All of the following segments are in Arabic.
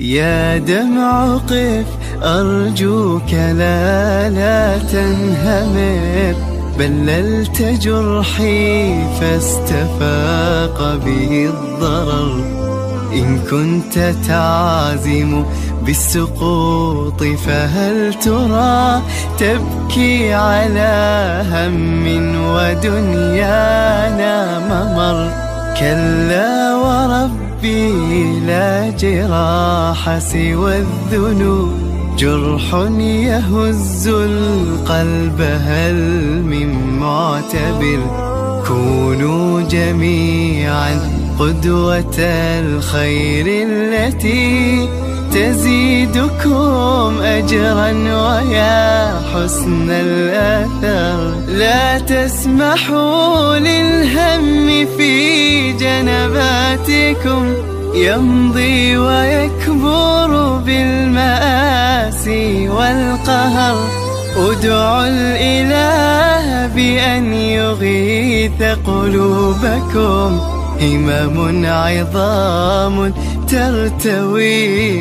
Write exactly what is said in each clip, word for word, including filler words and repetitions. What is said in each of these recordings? يا دمع قف أرجوك لا لا تنهمر، بللت جرحي فاستفاق به الضرر. إن كنت تعزم بالسقوط فهل ترى تبكي على هم ودنيانا ممر؟ كلا ورب لا جراح سوى الذنوب، جرح يهز القلب هل من معتبر؟ كونوا جميعا قدوة الخير التي تزيدكم أجرا ويا حسن الأثر. لا تسمحوا للهم في جنباتكم يمضي ويكبر بالمآسي والقهر. ادعوا الإله بأن يغيث قلوبكم، همم عظام ترتوي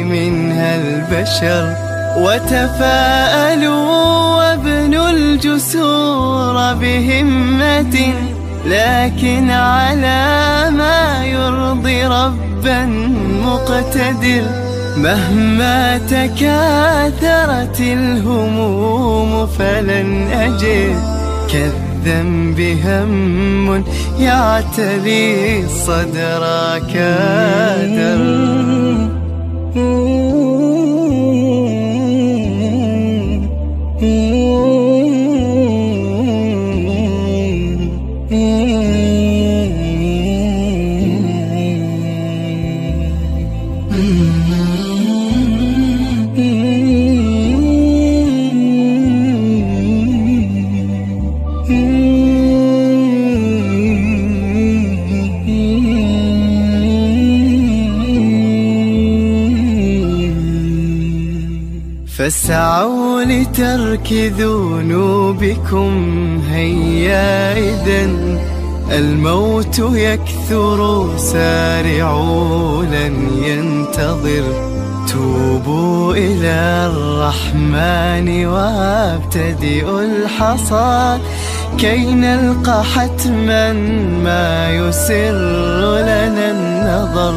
منها البشر. وتفاءلوا وابنوا الجسور بهمة، لكن على ما يرضي ربا مقتدر. مهما تكاثرت الهموم فلن أجد، كالذنب هم يعتلي الصدر كادر. فاسعوا لترك ذنوبكم هيا إذن، الموت يكثر سارعوا لن ينتظر. توبوا إلى الرحمن وابتدئوا الحصاد، كي نلقى حتما ما يسر لنا النظر.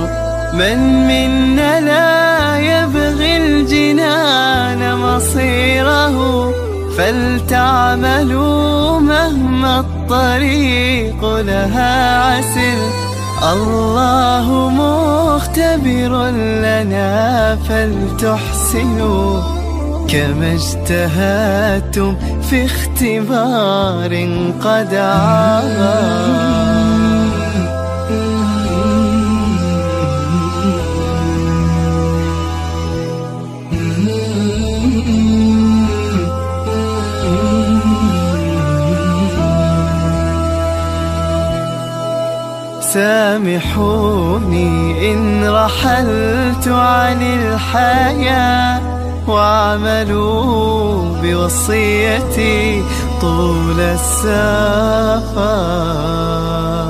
من منا لا يبغي الجنان مصيره، فلتعملوا مهما الطريق لها عسر. الله مختبر لنا فلتحسنوا، كما اجتهدتم في اختبار قد عبر. سامحوني إن رحلت عن الحياة، واعملوا بوصيتي طول السفر.